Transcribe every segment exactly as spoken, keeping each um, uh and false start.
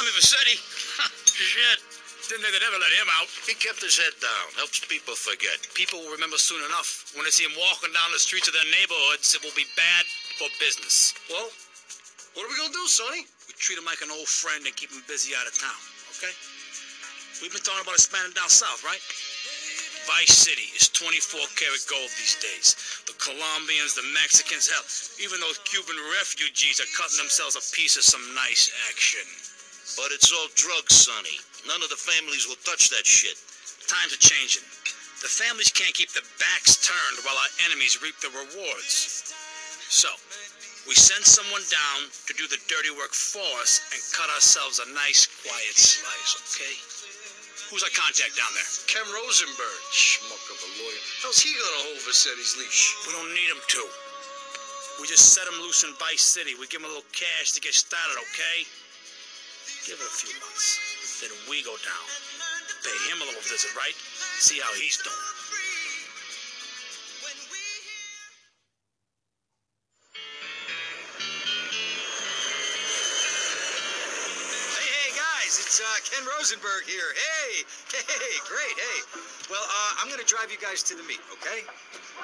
Tommy Vassetti. Shit. Didn't they ever let him out? He kept his head down. Helps people forget. People will remember soon enough. When they see him walking down the streets of their neighborhoods, it will be bad for business. Well, what are we going to do, Sonny? We treat him like an old friend and keep him busy out of town, okay? We've been talking about expanding down south, right? Vice City is twenty-four karat gold these days. The Colombians, the Mexicans, hell, even those Cuban refugees are cutting themselves a piece of some nice action. But it's all drugs, Sonny. None of the families will touch that shit. Times are changing. The families can't keep their backs turned while our enemies reap the rewards. So, we send someone down to do the dirty work for us and cut ourselves a nice, quiet slice, okay? Who's our contact down there? Ken Rosenberg, schmuck of a lawyer. How's he gonna hold Vassetti's leash? We don't need him to. We just set him loose in Vice City. We give him a little cash to get started, okay? Give it a few months. Then we go down. Pay him a little visit, right? See how he's doing. It's uh, Ken Rosenberg here. Hey, hey, great, hey. Well, uh, I'm going to drive you guys to the meet, okay?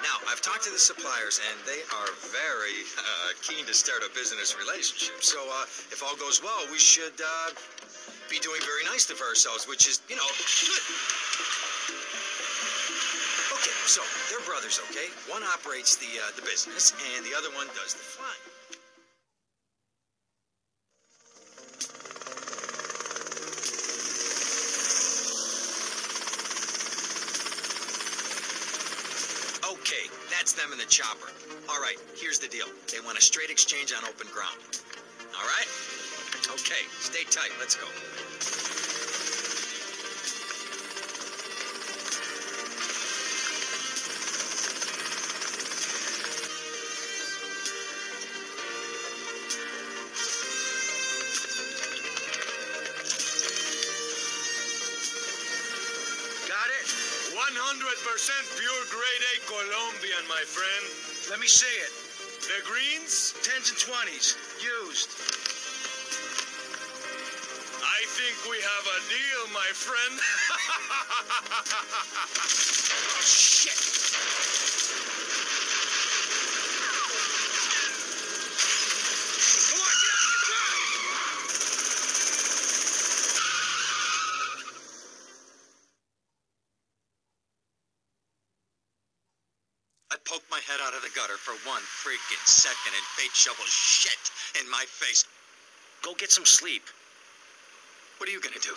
Now, I've talked to the suppliers, and they are very uh, keen to start a business relationship. So uh, if all goes well, we should uh, be doing very nice to ourselves, which is, you know, good. Okay, so they're brothers, okay? One operates the, uh, the business, and the other one does the flying. Okay, that's them in the chopper. All right, here's the deal. They want a straight exchange on open ground. All right? Okay, stay tight. Let's go. one hundred percent pure grade A Colombian, my friend. Let me see it. The greens? tens and twenties. Used. I think we have a deal, my friend. Oh, shit. Come on, get out of the car! Poked my head out of the gutter for one freaking second and fate shovels shit in my face. Go get some sleep. What are you gonna do?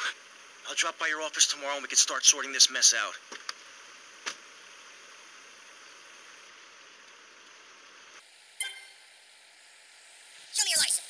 I'll drop by your office tomorrow and we can start sorting this mess out. Show me your license.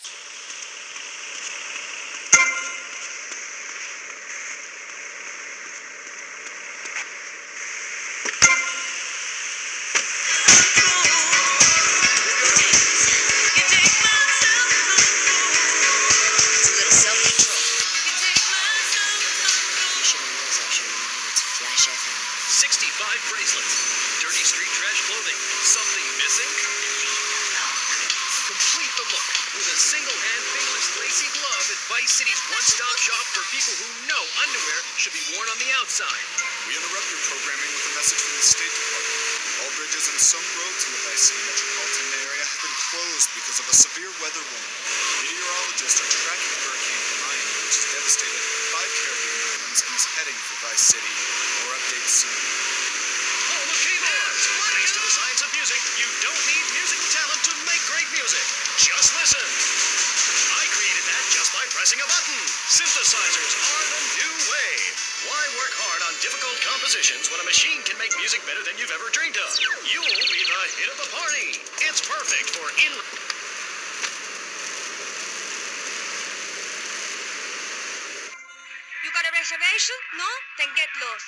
No? Then get lost.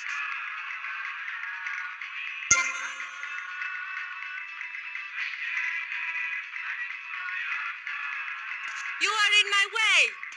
You are in my way!